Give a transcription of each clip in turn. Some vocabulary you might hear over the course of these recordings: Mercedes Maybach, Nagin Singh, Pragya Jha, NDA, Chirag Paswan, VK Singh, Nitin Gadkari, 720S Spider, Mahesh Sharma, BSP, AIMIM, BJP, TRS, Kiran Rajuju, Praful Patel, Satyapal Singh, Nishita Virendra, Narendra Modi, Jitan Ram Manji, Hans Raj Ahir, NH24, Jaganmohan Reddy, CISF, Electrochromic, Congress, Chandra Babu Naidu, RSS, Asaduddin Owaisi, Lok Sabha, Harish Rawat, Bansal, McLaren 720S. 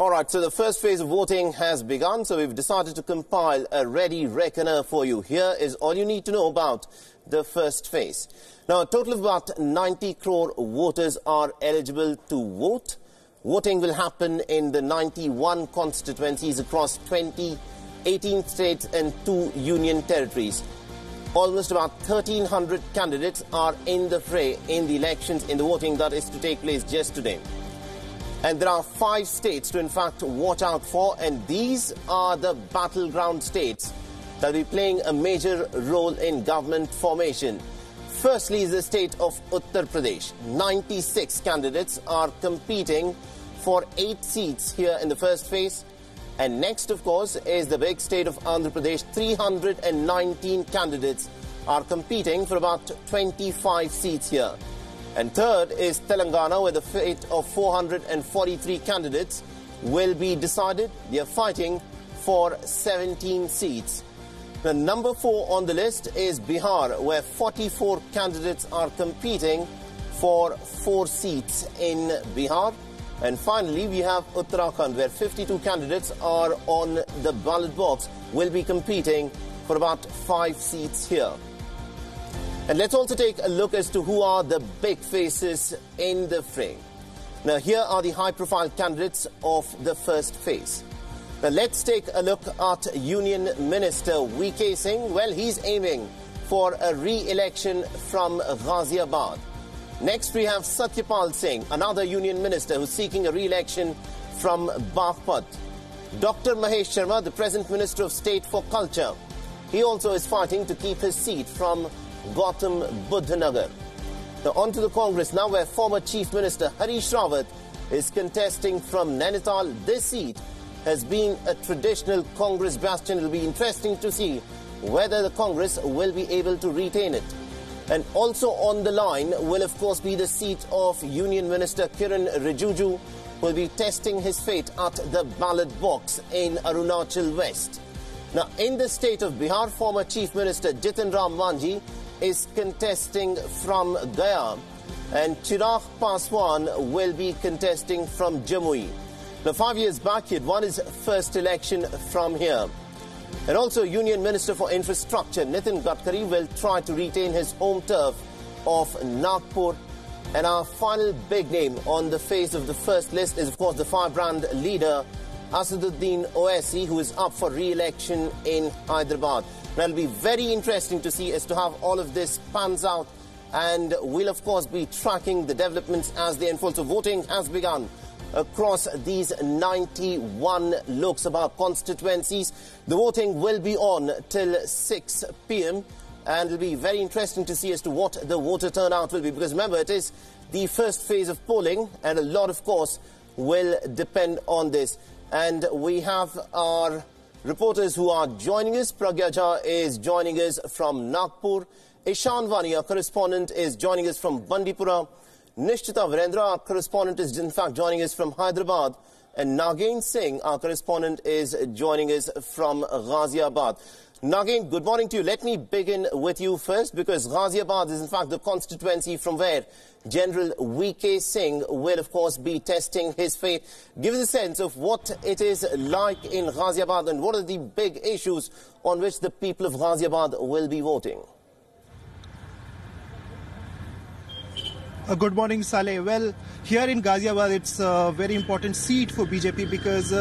All right, so the first phase of voting has begun, so we've decided to compile a ready reckoner for you. Here is all you need to know about the first phase. Now, a total of about 90 crore voters are eligible to vote. Voting will happen in the 91 constituencies across 18 states and 2 union territories. Almost about 1,300 candidates are in the fray in the elections, in the voting that is to take place just today. And there are 5 states to, in fact, watch out for, and these are the battleground states that will be playing a major role in government formation. Firstly is the state of Uttar Pradesh. 96 candidates are competing for 8 seats here in the first phase. And next, of course, is the big state of Andhra Pradesh. 319 candidates are competing for about 25 seats here. And third is Telangana, where the fate of 443 candidates will be decided. They are fighting for 17 seats. The number 4 on the list is Bihar, where 44 candidates are competing for 4 seats in Bihar. And finally, we have Uttarakhand, where 52 candidates are on the ballot box, will be competing for about 5 seats here. And let's also take a look as to who are the big faces in the fray. Now, here are the high-profile candidates of the first phase. Now, let's take a look at Union Minister VK Singh. Well, he's aiming for a re-election from Ghaziabad. Next, we have Satyapal Singh, another Union Minister who's seeking a re-election from Baghpat. Dr. Mahesh Sharma, the present Minister of State for Culture. He also is fighting to keep his seat from Gautam Buddhanagar. Now on to the Congress now, where former Chief Minister Harish Rawat is contesting from Nainital. This seat has been a traditional Congress bastion. It will be interesting to see whether the Congress will be able to retain it. And also on the line will of course be the seat of Union Minister Kiran Rajuju, who will be testing his fate at the ballot box in Arunachal West. Now in the state of Bihar, former Chief Minister Jitan Ram Manji is contesting from Gaya, and Chirag Paswan will be contesting from Jamui. Now 5 years back he had won his first election from here. And also Union Minister for Infrastructure Nitin Gadkari will try to retain his home turf of Nagpur. And our final big name on the face of the first list is of course the firebrand leader Asaduddin Owaisi, who is up for re-election in Hyderabad. Now, it'll be very interesting to see as to how all of this pans out, and we'll of course be tracking the developments as they unfold. So voting has begun across these 91 Lok Sabha constituencies. The voting will be on till 6 p.m. and it'll be very interesting to see as to what the voter turnout will be, because remember, it is the first phase of polling and a lot of course will depend on this. And we have our reporters who are joining us. Pragya Jha is joining us from Nagpur. Ishan Vani, our correspondent, is joining us from Bandipura. Nishita Virendra, our correspondent, is in fact joining us from Hyderabad. And Nagin Singh, our correspondent, is joining us from Ghaziabad. Nagin, good morning to you. Let me begin with you first, because Ghaziabad is in fact the constituency from where General VK Singh will of course be testing his fate. Give us a sense of what it is like in Ghaziabad and what are the big issues on which the people of Ghaziabad will be voting. Good morning, Saleh. Well, here in Ghaziabad, it's a very important seat for BJP because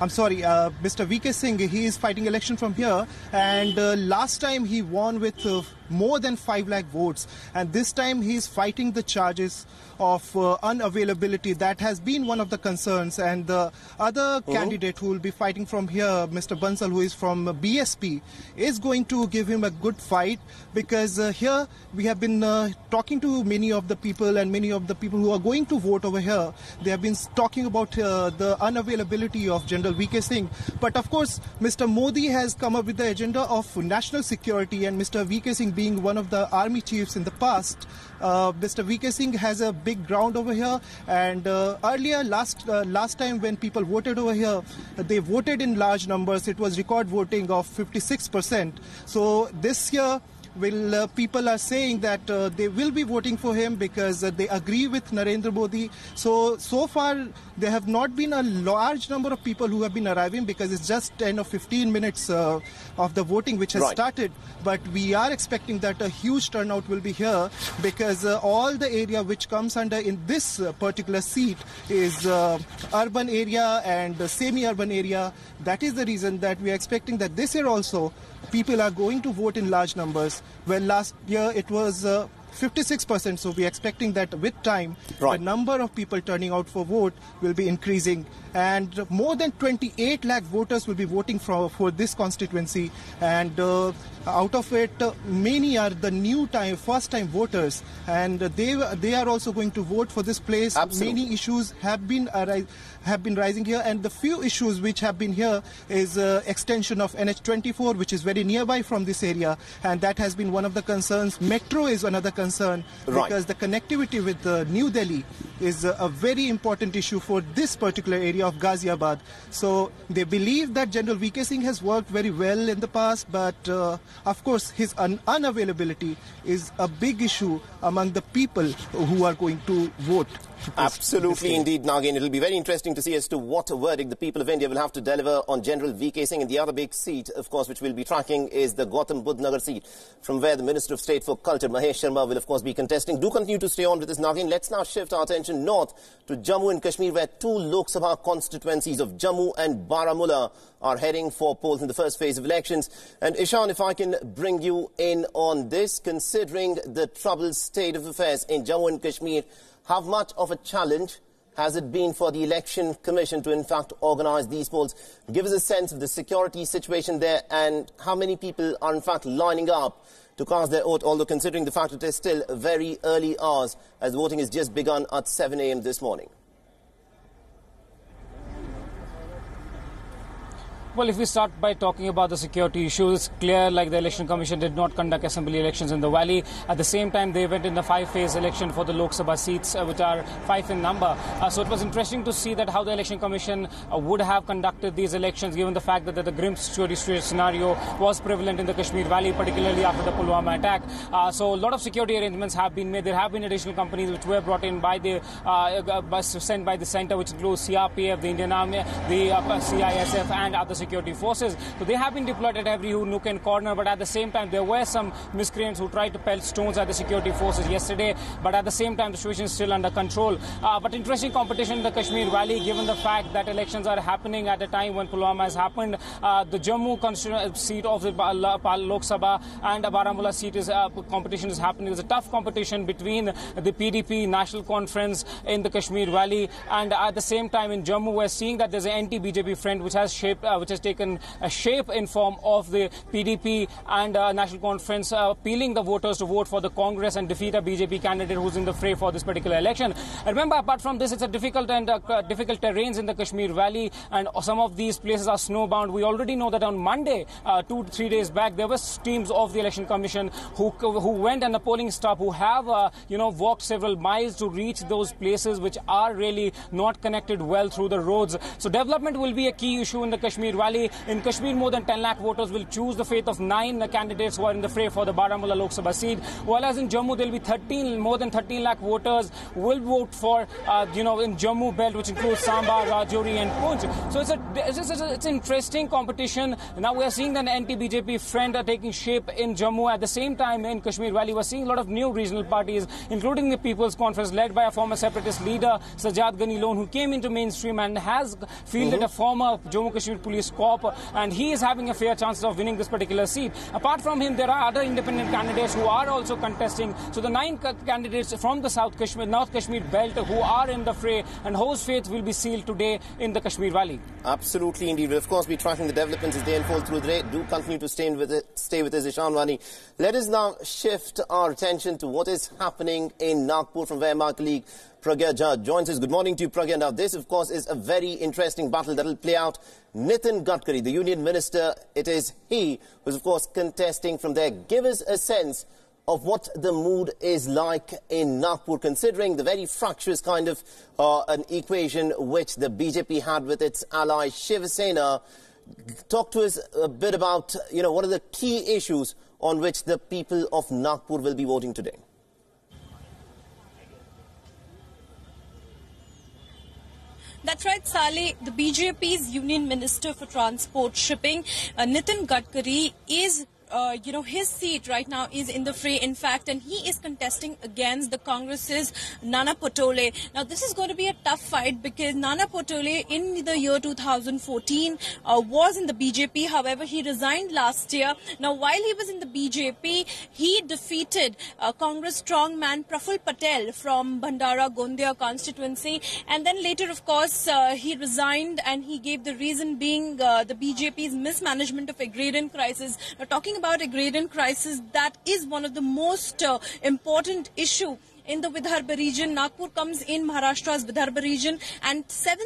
Mr. VK Singh, he is fighting election from here, and last time he won with more than 5 lakh votes, and this time he is fighting the charges of unavailability. That has been one of the concerns, and the other candidate who will be fighting from here, Mr. Bansal, who is from BSP, is going to give him a good fight, because here we have been talking to many of the people, and many of the people who are going to vote over here, they have been talking about the unavailability of General VK Singh. But of course, Mr. Modi has come up with the agenda of national security, and Mr. VK Singh, being one of the army chiefs in the past, Mr. VK Singh has a big ground over here. And earlier, last time when people voted over here, they voted in large numbers. It was record voting of 56%. So this year, will people are saying that they will be voting for him because they agree with Narendra Modi. So far there have not been a large number of people who have been arriving because it's just 10 or 15 minutes of the voting which has started. But we are expecting that a huge turnout will be here because all the area which comes under in this particular seat is urban area and semi-urban area. That is the reason that we are expecting that this year also people are going to vote in large numbers. Well, last year it was 56%, so we are expecting that with time the number of people turning out for vote will be increasing, and more than 28 lakh voters will be voting for this constituency, and out of it many are the first time voters, and they are also going to vote for this place. Absolutely. Many issues have been rising here, and the few issues which have been here is extension of NH24, which is very nearby from this area, and that has been one of the concerns. Metro is another concern because the connectivity with New Delhi is a very important issue for this particular area of Ghaziabad. So they believe that General VK Singh has worked very well in the past, but of course his unavailability is a big issue among the people who are going to vote. Absolutely, indeed, Nagin. It'll be very interesting to see as to what a verdict the people of India will have to deliver on General VK Singh. And the other big seat, of course, which we'll be tracking is the Gautam Budh Nagar seat, from where the Minister of State for Culture, Mahesh Sharma, will, of course, be contesting. Do continue to stay on with this, Nagin. Let's now shift our attention north to Jammu and Kashmir, where two Lok Sabha constituencies of Jammu and Baramulla are heading for polls in the first phase of elections. And Ishan, if I can bring you in on this, considering the troubled state of affairs in Jammu and Kashmir, how much of a challenge has it been for the Election Commission to, in fact, organise these polls? Give us a sense of the security situation there and how many people are, in fact, lining up to cast their vote, although considering the fact that it is still very early hours as voting has just begun at 7 a.m. this morning. Well, if we start by talking about the security issues, it's clear like the Election Commission did not conduct assembly elections in the valley. At the same time, they went in the five-phase election for the Lok Sabha seats, which are five in number. So it was interesting to see that how the Election Commission would have conducted these elections, given the fact that the grim security scenario was prevalent in the Kashmir Valley, particularly after the Pulwama attack. So a lot of security arrangements have been made. There have been additional companies which were brought in by the sent by the centre, which includes CRPF, the Indian Army, the CISF, and other security forces. So they have been deployed at every nook and corner, but at the same time there were some miscreants who tried to pelt stones at the security forces yesterday, but at the same time the situation is still under control. But interesting competition in the Kashmir Valley, given the fact that elections are happening at a time when Pulwama has happened. The Jammu seat of the Lok Sabha and Baramulla seat is competition is happening. There's a tough competition between the PDP National Conference in the Kashmir Valley, and at the same time in Jammu we're seeing that there's an anti-BJP front which has shaped has taken a shape in form of the PDP and National Conference appealing the voters to vote for the Congress and defeat a BJP candidate who's in the fray for this particular election. And remember, apart from this, it's a difficult and difficult terrains in the Kashmir Valley, and some of these places are snowbound. We already know that on Monday, 2 to 3 days back, there were teams of the Election Commission who went, and the polling staff who have walked several miles to reach those places which are really not connected well through the roads. So development will be a key issue in the Kashmir Valley. In Kashmir, more than 10 lakh voters will choose the fate of 9 candidates who are in the fray for the Baramulla Lok Sabha seat. Whereas in Jammu, there will be more than 13 lakh voters will vote for, in Jammu belt, which includes Samba, Rajouri and Poonch. So it's an interesting competition. Now we are seeing an anti-BJP front taking shape in Jammu. At the same time, in Kashmir Valley, we are seeing a lot of new regional parties, including the People's Conference, led by a former separatist leader, Sajad Ghani Lone, who came into mainstream and has fielded a former Jammu Kashmir police corp, and he is having a fair chance of winning this particular seat. Apart from him, there are other independent candidates who are also contesting. So the 9 candidates from the North Kashmir belt who are in the fray and whose fate will be sealed today in the Kashmir Valley. Absolutely, indeed. We'll, of course, be tracking the developments as they unfold through the day. Do continue to stay with us, Ishan Vani. Let us now shift our attention to what is happening in Nagpur, from where my colleague Pragya Jha joins us. Good morning to you, Pragya. Now, this, of course, is a very interesting battle that will play out. Nitin Gadkari, the Union Minister, it is he who is, of course, contesting from there. Give us a sense of what the mood is like in Nagpur, considering the very fractious kind of an equation which the BJP had with its ally Shiv Sena. Talk to us a bit about, what are the key issues on which the people of Nagpur will be voting today? That's right, Saleh. The BJP's Union Minister for Transport Shipping, Nitin Gadkari, is his seat right now is in the fray, in fact, and he is contesting against the Congress's Nana Potole. Now, this is going to be a tough fight because Nana Potole in the year 2014 was in the BJP. However, he resigned last year. Now, while he was in the BJP, he defeated Congress strongman Praful Patel from Bhandara Gondia constituency. And then later, of course, he resigned and he gave the reason being the BJP's mismanagement of agrarian crisis. Now, talking about agrarian crisis, that is one of the most important issue in the Vidarbha region. Nagpur comes in Maharashtra's Vidarbha region, and seven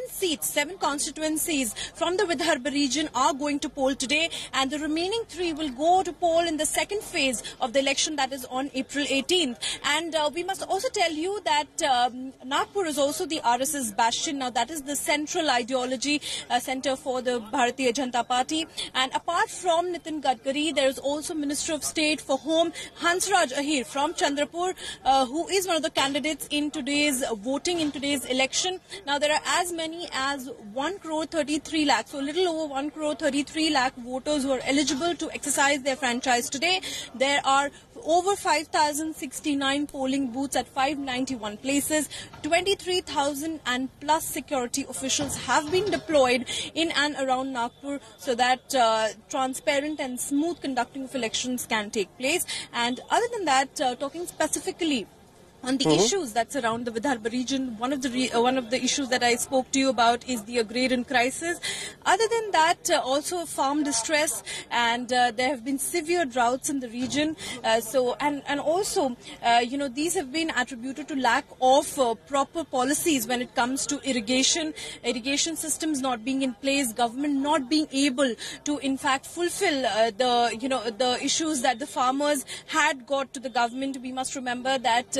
constituencies from the Vidarbha region are going to poll today, and the remaining three will go to poll in the second phase of the election, that is on April 18th. And we must also tell you that Nagpur is also the RSS bastion. Now, that is the central ideology center for the Bharatiya Janata Party. And apart from Nitin Gadkari, there is also Minister of State for Home, Hans Raj Ahir from Chandrapur, who is one of the candidates in today's voting, in today's election. Now, there are as many as 1 crore 33 lakh, so a little over 1 crore 33 lakh voters who are eligible to exercise their franchise today. There are over 5,069 polling booths at 591 places. 23,000 and plus security officials have been deployed in and around Nagpur so that transparent and smooth conducting of elections can take place. And other than that, talking specifically on the issues that surround the Vidarbha region, one of the issues that I spoke to you about is the agrarian crisis. Other than that, also farm distress, and there have been severe droughts in the region. So these have been attributed to lack of proper policies when it comes to irrigation systems not being in place, government not being able to in fact fulfill the issues that the farmers had got to the government. We must remember that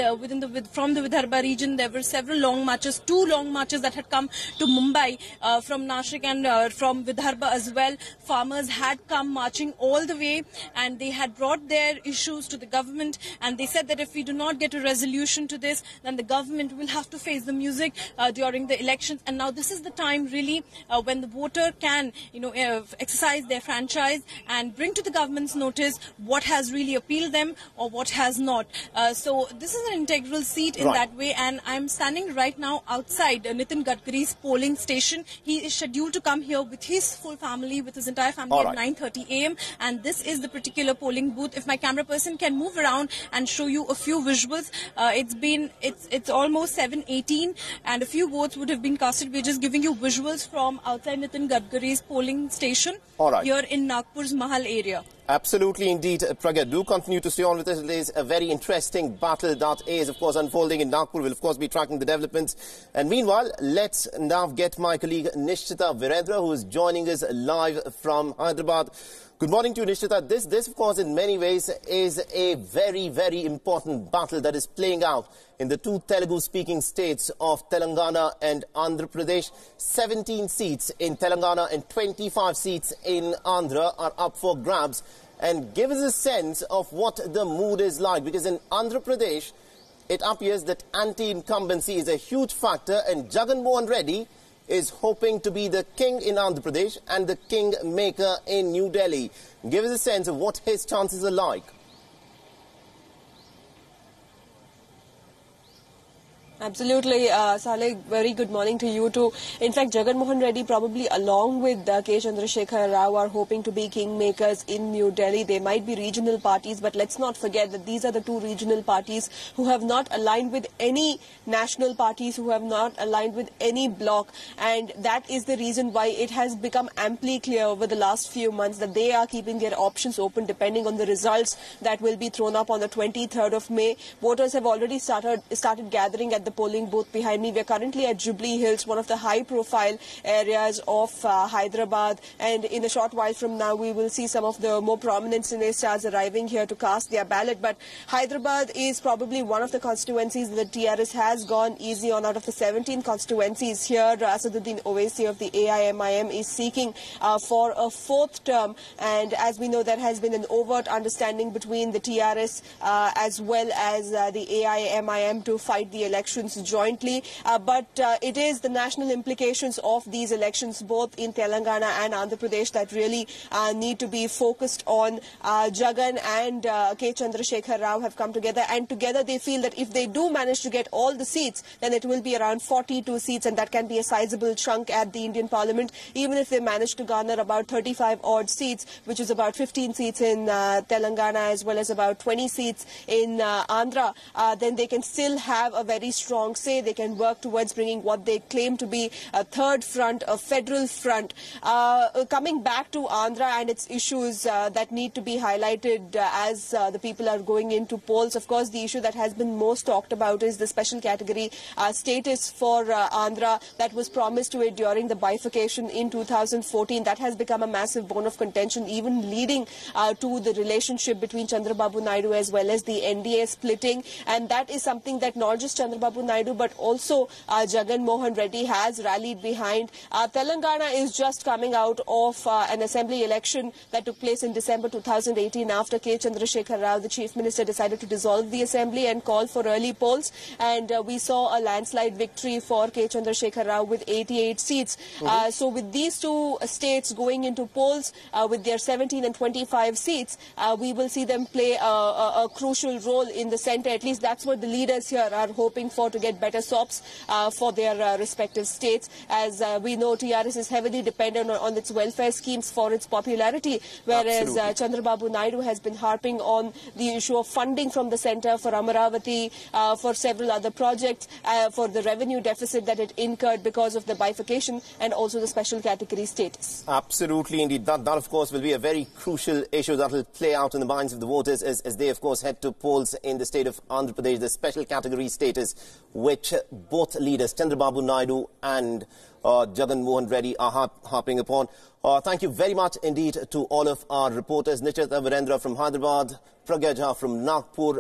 from the Vidarbha region, there were several long marches, 2 long marches that had come to Mumbai from Nashik and from Vidarbha as well. Farmers had come marching all the way, and they had brought their issues to the government, and they said that if we do not get a resolution to this, then the government will have to face the music during the elections. And now this is the time really when the voter can exercise their franchise and bring to the government's notice what has really appealed them or what has not. So this is an integral seat in that way, and I'm standing right now outside Nitin Gadkari's polling station. He is scheduled to come here with his full family, with his entire family at 9:30 a.m. and this is the particular polling booth. If my camera person can move around and show you a few visuals, it's almost 7:18 and a few votes would have been casted. We're just giving you visuals from outside Nitin Gadkari's polling station here in Nagpur's Mahal area. Absolutely, indeed, Pragya. Do continue to stay on with us. It is a very interesting battle that is, of course, unfolding in Nagpur. We'll, of course, be tracking the developments. And meanwhile, let's now get my colleague Nishita Virendra, who is joining us live from Hyderabad. Good morning to you, Nishita. This, of course, in many ways is a very, very important battle that is playing out in the 2 Telugu-speaking states of Telangana and Andhra Pradesh. 17 seats in Telangana and 25 seats in Andhra are up for grabs. And give us a sense of what the mood is like, because in Andhra Pradesh, it appears that anti-incumbency is a huge factor, and Jaganmohan Reddy is hoping to be the king in Andhra Pradesh and the kingmaker in New Delhi. Give us a sense of what his chances are like. Absolutely, Saleh, very good morning to you too. In fact, Jaganmohan Reddy, probably along with K. Chandrasekhar Rao, are hoping to be kingmakers in New Delhi. They might be regional parties, but let's not forget that these are the 2 regional parties who have not aligned with any national parties, who have not aligned with any bloc. And that is the reason why it has become amply clear over the last few months that they are keeping their options open depending on the results that will be thrown up on the 23rd of May. Voters have already started gathering at the the polling booth behind me. We're currently at Jubilee Hills, one of the high-profile areas of Hyderabad. And in a short while from now, we will see some of the more prominent Cine stars arriving here to cast their ballot. But Hyderabad is probably one of the constituencies that TRS has gone easy on. Out of the 17 constituencies here, Asaduddin Owaisi of the AIMIM is seeking for a fourth term. And as we know, there has been an overt understanding between the TRS as well as the AIMIM to fight the elections jointly. But it is the national implications of these elections, both in Telangana and Andhra Pradesh, that really need to be focused on. Jagan and K. Chandrasekhar Rao have come together, and together they feel that if they do manage to get all the seats, then it will be around 42 seats, and that can be a sizable chunk at the Indian Parliament, even if they manage to garner about 35 odd seats, which is about 15 seats in Telangana as well as about 20 seats in Andhra. Then they can still have a very strong say. They can work towards bringing what they claim to be a third front, a federal front. Coming back to Andhra and its issues that need to be highlighted as the people are going into polls, of course the issue that has been most talked about is the special category status for Andhra that was promised to it during the bifurcation in 2014. That has become a massive bone of contention, even leading to the relationship between Chandra Babu Naidu as well as the NDA splitting. And that is something that not just Chandra Babu Naidu but also Jaganmohan Reddy has rallied behind. Telangana is just coming out of an assembly election that took place in December 2018 after K. Chandrasekhar Rao, the Chief Minister, decided to dissolve the assembly and call for early polls. And we saw a landslide victory for K. Chandrasekhar Rao with 88 seats. So with these two states going into polls with their 17 and 25 seats, we will see them play a crucial role in the centre. At least that's what the leaders here are hoping for, to get better sops for their respective states. As we know, TRS is heavily dependent on its welfare schemes for its popularity, whereas Chandra Babu Naidu has been harping on the issue of funding from the centre for Amaravati, for several other projects, for the revenue deficit that it incurred because of the bifurcation and also the special category status. Absolutely, indeed. That of course, will be a very crucial issue that will play out in the minds of the voters as they, of course, head to polls in the state of Andhra Pradesh, the special category status, which both leaders, Chandra Babu Naidu and Jaganmohan Reddy, are harping upon. Thank you very much indeed to all of our reporters, Nishita Virendra from Hyderabad, Pragya Jha from Nagpur,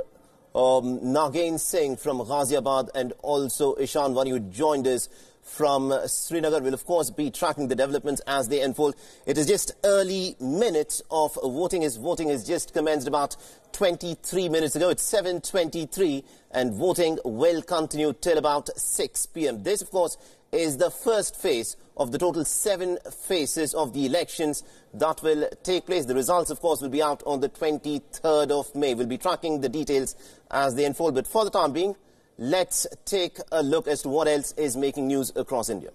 Nagin Singh from Ghaziabad, and also Ishan Vani, who joined us from Srinagar. Will of course be tracking the developments as they unfold. It is just early minutes of voting. Voting has just commenced about 23 minutes ago. It's 7:23, and voting will continue till about 6 p.m. This, of course, is the first phase of the total 7 phases of the elections that will take place. The results, of course, will be out on the 23rd of May. We'll be tracking the details as they unfold. But for the time being, let's take a look as to what else is making news across India.